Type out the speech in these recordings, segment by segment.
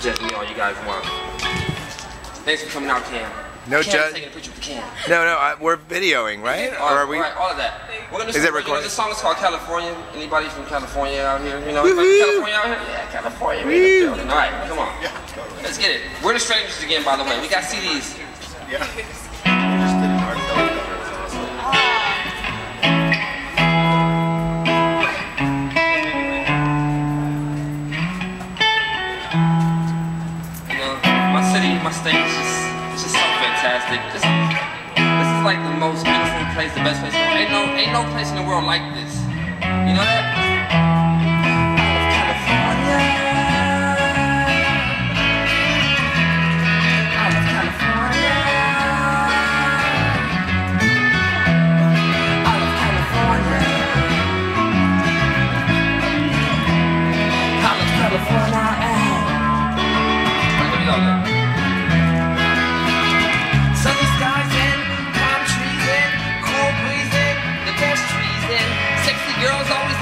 just me all you guys want. Thanks for coming out, Cam. No judge. Taking a picture with Cam. No, we're videoing, right? Or are we? All right, all of that. We're gonna is it recorded? You know, this song is called California. Anybody from California out here? You know, California out here? Yeah, California. All right, come on. Let's get it. We're The Strangers again, by the way. We got CDs. Yeah. This is like the most beautiful place, the best place in the world. Ain't no place in the world like this. You know that? Out of California. Out of California. Out of California. Out of California. Alright, let me go there.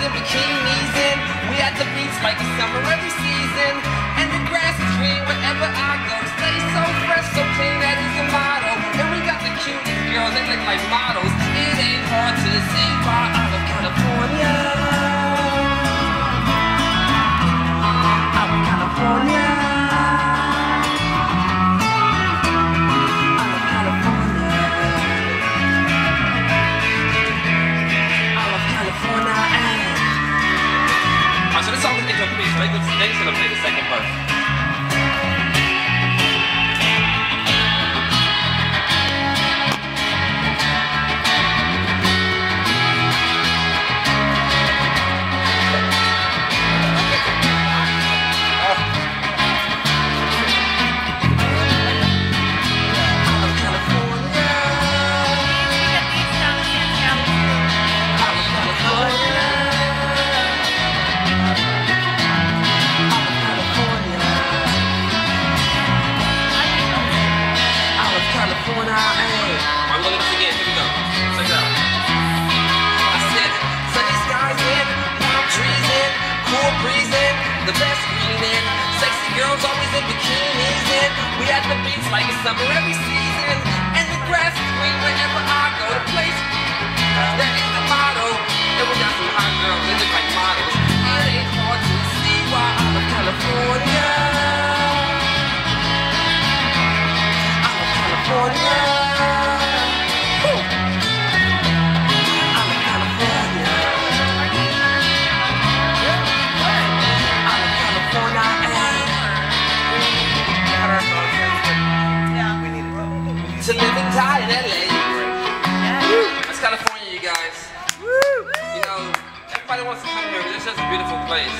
Bikinis in, we at the beach like the summer every season, and the grass is green wherever I go. Stay so fresh, so clean, that is the motto. And we got the cutest girls that look like models. It ain't hard to see why I'm a California. I'm a California. Make them stay till I play the second verse. The best green in, sexy girls always in bikinis in. We at the beach like it's summer every season, and the grass is green wherever I go. The place that is the motto, and we got some hot girls that look like models. It ain't hard to see why I'm a California. I'm a California. To live and die in LA. Yeah. That's California, you guys. Woo. You know, everybody wants to come here, but it's just a beautiful place.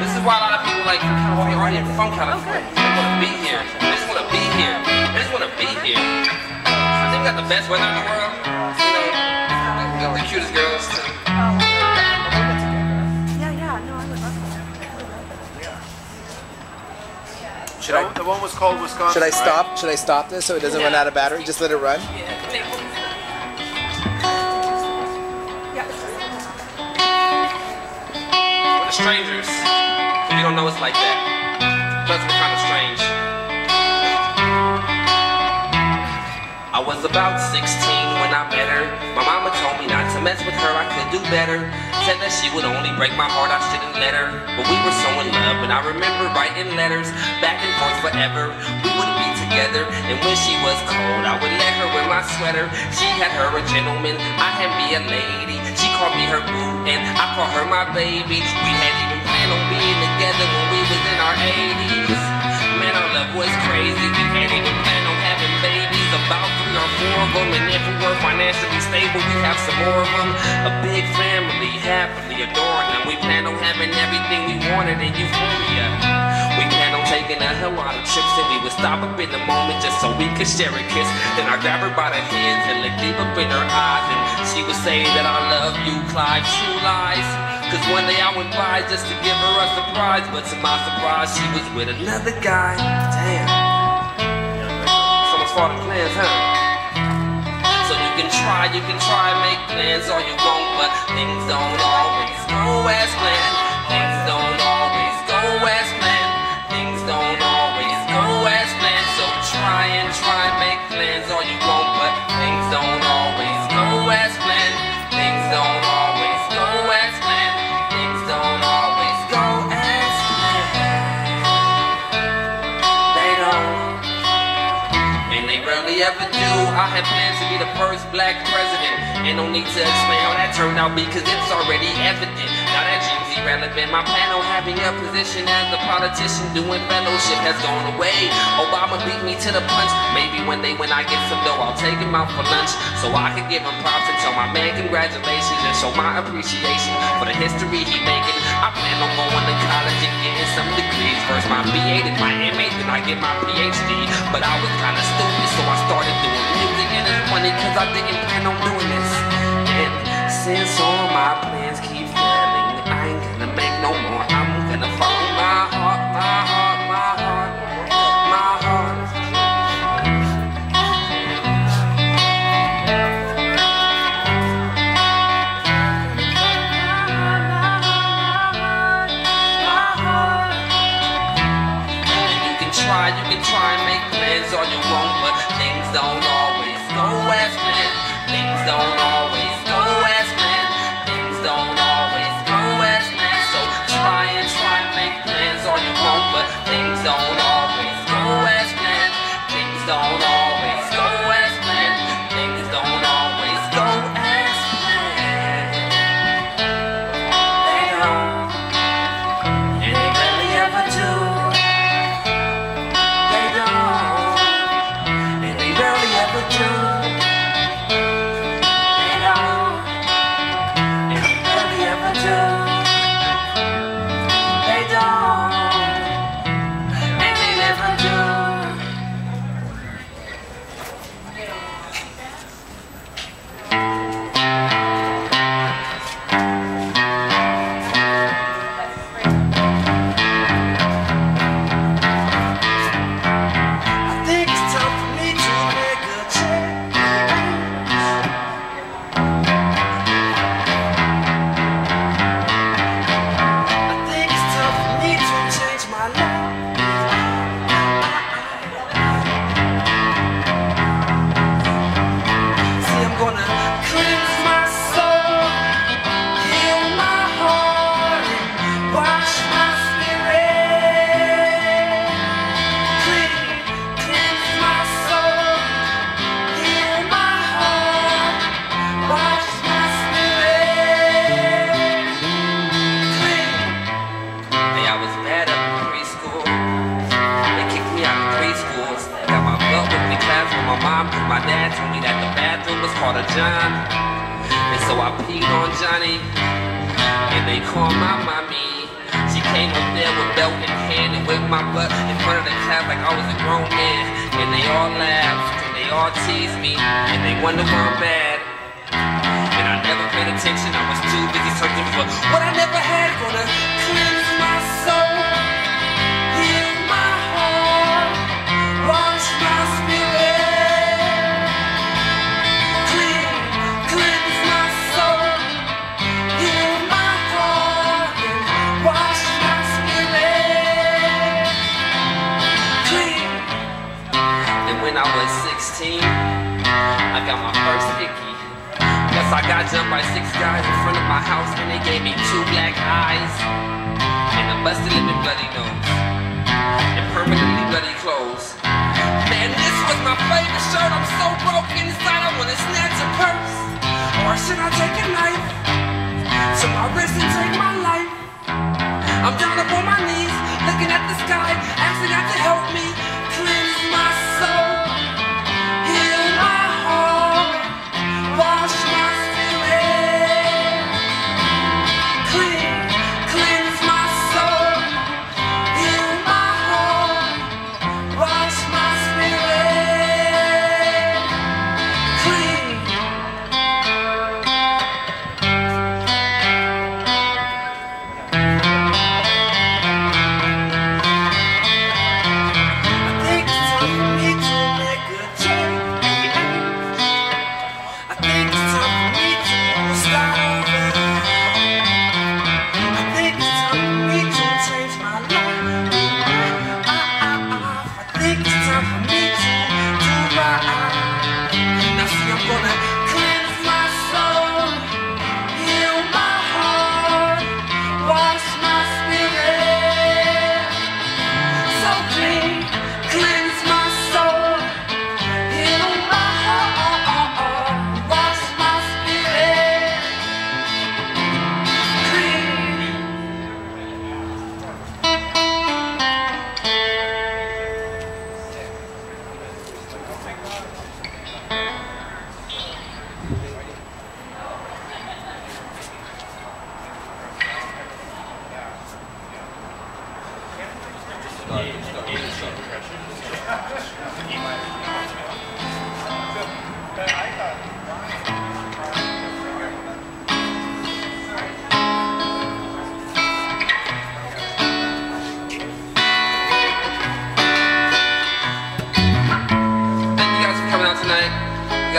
This is why a lot of people like California aren't even from California. They want to be here. They just want to be here. They just want to be here. I think we got the best weather in the world. You know, we got the cutest girls too. Yeah, no, I would love that. Yeah. The one was called Wisconsin. Should I stop? Right? Should I stop this so it doesn't run out of battery? Just let it run? Yeah. We're the strangers. If you don't know it's like that. Plus we're kind of strange. I was about 16 when I met her. My mama told me not to mess with her, I could do better. Said that she would only break my heart, I shouldn't let her. But we were so in love, and I remember writing letters back and forth forever. We would be together, and when she was cold, I would let her wear my sweater. She had her a gentleman, I had me a lady. She called me her boo, and I called her my baby. We hadn't even planned on being together when we was in our 80s. Man, our love was crazy, we hadn't even planned on having babies. About 3 or 4 of them, and if we were financially stable, we have some more of them. A big family, happily adoring them. We plan on having everything we wanted in euphoria. We plan on taking a hell lot of trips, and we would stop up in the moment just so we could share a kiss. Then I grab her by the hands and look deep up in her eyes, and she would say that I love you, Clyde. True lies. Cause one day I went by just to give her a surprise, but to my surprise, she was with another guy. Damn. Someone's plans, huh? So you can try, make plans all you want, but things don't always go as planned. Things don't always go as planned. Things don't. really ever do. I had plans to be the first black president, and no need to explain how that turned out because it's already evident. Now that dream's irrelevant. My plan on having a position as a politician doing fellowship has gone away. Obama beat me to the punch. Maybe one day when I get some dough, I'll take him out for lunch so I can give him props and tell my man congratulations and show my appreciation for the history he making. I plan on going to college and getting some degrees. First my BA, then my MA, then I get my PhD. But I was kinda stupid, so I started doing music, and it's funny cause I didn't plan on doing this. And since all my plans keep failing, I ain't gonna make no more. I'm gonna follow my heart, my heart, my heart, my heart. You can try and make plans all you want, but things don't always go as planned. Things don't always go as planned. Things don't always go as planned. So try and make plans all you want, but things don't always go as planned. Things don't always go as planned. Things don't always go as planned. They don't, and they barely ever do. My dad told me that the bathroom was called a John, and so I peed on Johnny, and they called my mommy. She came up there with belt in hand and whipped my butt in front of the class like I was a grown man, and they all laughed, and they all teased me, and they wondered why I'm bad, and I never paid attention. I was too busy searching for what I never had. Gonna cleanse my soul, heal my heart, wash my spirit. I was 16, I got my first hickey. Plus I got jumped by 6 guys in front of my house, and they gave me 2 black eyes and a busted lip and bloody nose and permanently bloody clothes. Man, this was my favorite shirt. I'm so broke inside, I wanna snatch a purse. Or should I take a knife to my wrist and take my life? I'm down upon my knees, looking at the sky, asking God to help me cleanse my soul. Wash my spirit, cleanse my soul, heal my heart, wash my spirit, clean. We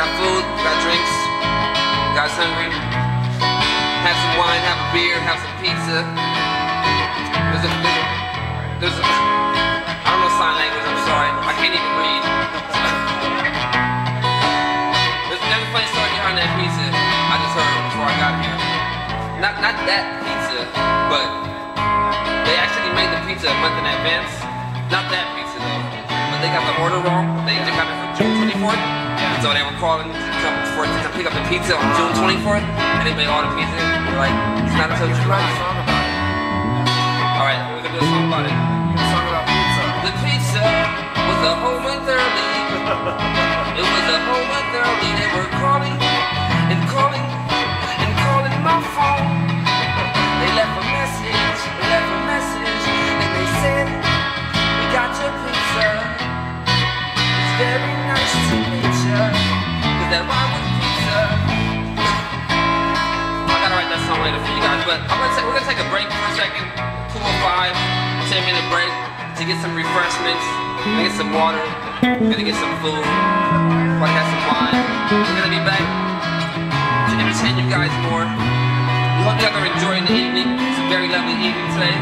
got food, we got drinks, you guys hungry? Have some wine, have a beer, have some pizza. I don't know sign language, I'm sorry. I can't even read. There's another funny story behind that pizza I just heard before I got here. Not that pizza, but they actually made the pizza a month in advance. Not that pizza though, but they got the order wrong. They got it for June 24th. So they were calling to pick up the pizza on June 24th, and they made all the pizza. They're like, it's not until July. Alright, we're gonna do a song about it. You're gonna song about pizza. The pizza was a whole month early. It was a whole month early. They were calling and calling and calling my phone. They left a message, and they said, we got your pizza. It's very nice to meet you. Cause that rhyme was pizza. I gotta write that song later for you guys, but we're gonna take a break for a second. 2 or 5, 10-minute break to get some refreshments, gonna get some water, gonna get some food, probably have some wine. We're gonna be back to entertain you guys more. We hope you guys are enjoying the evening. It's a very lovely evening today.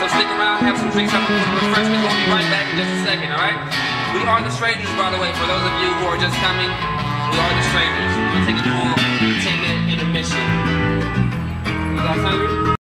So stick around, have some drinks, have some refreshments. We'll be right back in just a second, alright? We are The Strangers, by the way, for those of you who are just coming. We are The Strangers. We're going to take a cool 10-minute intermission. You guys hungry?